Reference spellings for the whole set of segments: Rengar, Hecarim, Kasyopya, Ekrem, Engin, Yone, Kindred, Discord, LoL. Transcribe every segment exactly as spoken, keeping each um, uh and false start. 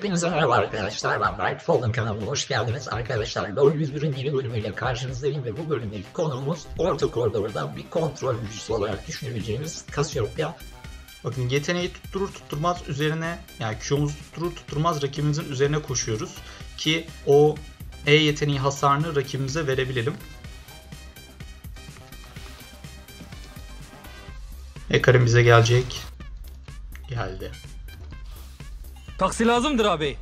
Hepinize merhaba arkadaşlar, ben Bright Fallen kanalına hoş geldiniz arkadaşlar. LoL yüz birin yeni bölümüyle karşınızdayım ve bu bölümdeki konumuz orta koridorda bir kontrol gücüsü olarak düşünebileceğimiz Kasyopya. Bakın yeteneği tutturur tutturmaz üzerine, yani Q'muzu tutturur tutturmaz rakibimizin üzerine koşuyoruz ki o E yeteneği hasarını rakibimize verebilelim. Hecarim bize gelecek. Geldi. Taksi lazımdır abi.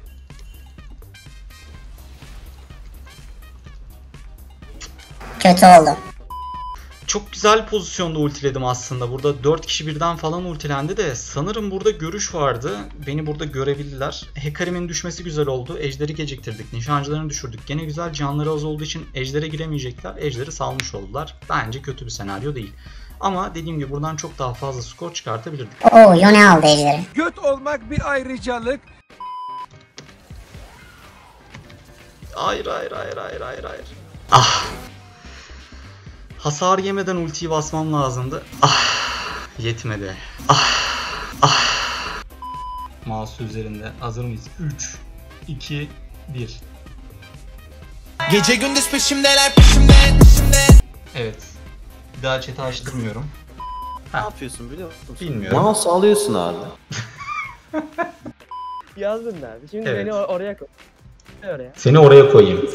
Kötü oldu. Çok güzel pozisyonda ultiledim aslında. Burada dört kişi birden falan ultilendi de sanırım burada görüş vardı. Beni burada görebildiler. Hecarim'in düşmesi güzel oldu. Ejder'i geciktirdik. Nişancılarını düşürdük. Gene güzel, canları az olduğu için Ejder'e giremeyecekler. Ejder'i salmış oldular. Bence kötü bir senaryo değil. Ama dediğim gibi buradan çok daha fazla skor çıkartabilirdik. Oo, Yone aldı Ejder'i. Göt olmak bir ayrıcalık. Hayır hayır hayır hayır hayır hayır. Ah. Hasar yemeden ultiyi basmam lazımdı. Ah. Yetmedi. Ah. Ah. Mouse üzerinde. Hazır mıyız? üç, iki, bir. Gece gündüz peşimdeler peşimde peşimde. Evet. Bir daha chat'i açtırmıyorum. Ne yapıyorsun biliyor musun? Bilmiyorum. Mouse alıyorsun abi. Yazdın abi. Şimdi evet. Beni or oraya koy. Oraya. Seni oraya koyayım.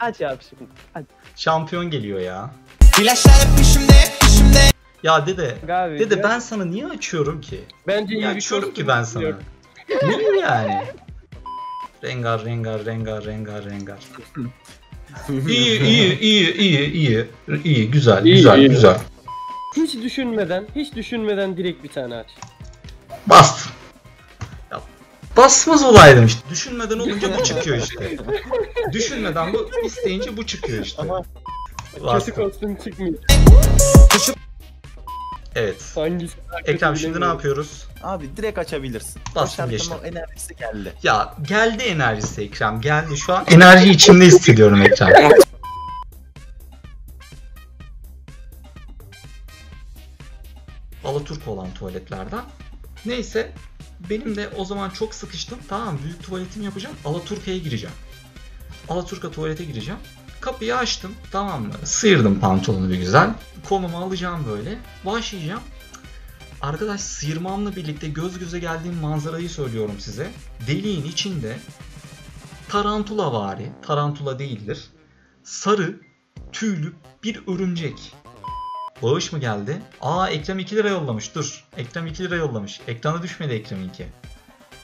Aç abi şimdi. Aç. Şampiyon geliyor ya. İlaçlar peşimde, peşimde. Ya dede. Abi, dede ya. Ben sana niye açıyorum ki? Bence ya açıyorum ki ben sana. Niye yani? Rengar, Rengar, Rengar, Rengar, Rengar. iyi, iyi, iyi, iyi, iyi, iyi, güzel, iyi, güzel, iyi. güzel. Hiç düşünmeden, hiç düşünmeden direkt bir tane aç. Bas. Ya, basmaz olaydım işte. Düşünmeden olunca bu çıkıyor işte. Düşünmeden bu isteyince bu çıkıyor işte. Ama kötü kostüm çıkmıyor. Evet. Hangisi? Ekrem şimdi ne yapıyoruz? Abi direkt açabilirsin. Bastım geçtim. Enerjisi geldi. Ya geldi enerjisi Ekrem geldi, şu an enerji içimde hissediyorum Ekrem. Alaturk olan tuvaletlerden. Neyse benim de o zaman çok sıkıştım. Tamam, büyük tuvaletimi yapacağım. Alaturka'ya gireceğim. Alaturka tuvalete gireceğim. Kapıyı açtım, tamam mı? Sıyırdım pantolonu bir güzel. Kolumu alacağım böyle. Başlayacağım. Arkadaş, sıyırmamla birlikte göz göze geldiğim manzarayı söylüyorum size. Deliğin içinde tarantula vari, tarantula değildir, sarı, tüylü bir örümcek. Bağış mı geldi? Aa, Ekrem iki lira yollamış. Dur. Ekrem iki lira yollamış. Ekrana düşmedi Ekrem'inki.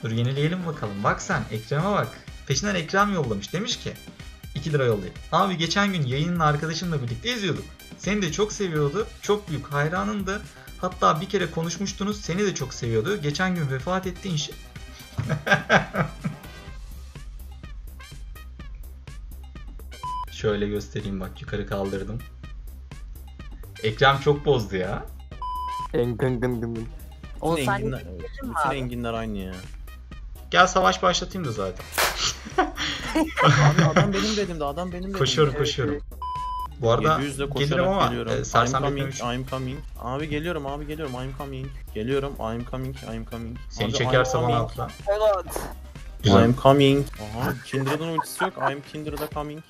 Dur yenileyelim bakalım. Bak sen Ekrem'e bak. Peşinden Ekrem yollamış. Demiş ki iki lira yollayın. Abi geçen gün yayının arkadaşımla birlikte izliyorduk. Seni de çok seviyordu. Çok büyük hayranındı. Hatta bir kere konuşmuştunuz. Seni de çok seviyordu. Geçen gün vefat etti inşa... Şöyle göstereyim bak, yukarı kaldırdım. Ekrem çok bozdu ya. Engin gın gın. O enginler. Bütün enginler aynı ya. Gel savaş başlatayım da zaten. Abi adam benim dedim de adam benim dedim. Koşuyorum evet, koşuyorum. Evet. Bu arada gelirim ama e, sersem etmemiş. I'm coming. Abi geliyorum abi geliyorum. I'm coming. Geliyorum. I'm coming. I'm coming. Seni çekerse bana atla. I'm coming. Aha, Kindred'in ultisi yok. I'm Kindred'a coming.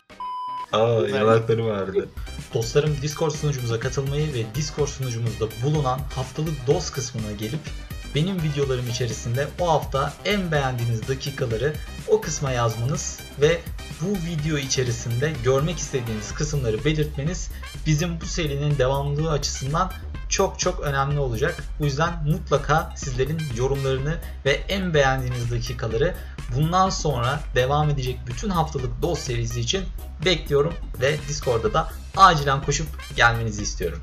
Aa, yanakları vardı. Dostlarım, Discord sunucumuza katılmayı ve Discord sunucumuzda bulunan haftalık dost kısmına gelip benim videolarım içerisinde o hafta en beğendiğiniz dakikaları o kısma yazmanız ve bu video içerisinde görmek istediğiniz kısımları belirtmeniz bizim bu serinin devamlılığı açısından çok çok önemli olacak. Bu yüzden mutlaka sizlerin yorumlarını ve en beğendiğiniz dakikaları bundan sonra devam edecek bütün haftalık dost serisi için bekliyorum ve Discord'da da acilen koşup gelmenizi istiyorum.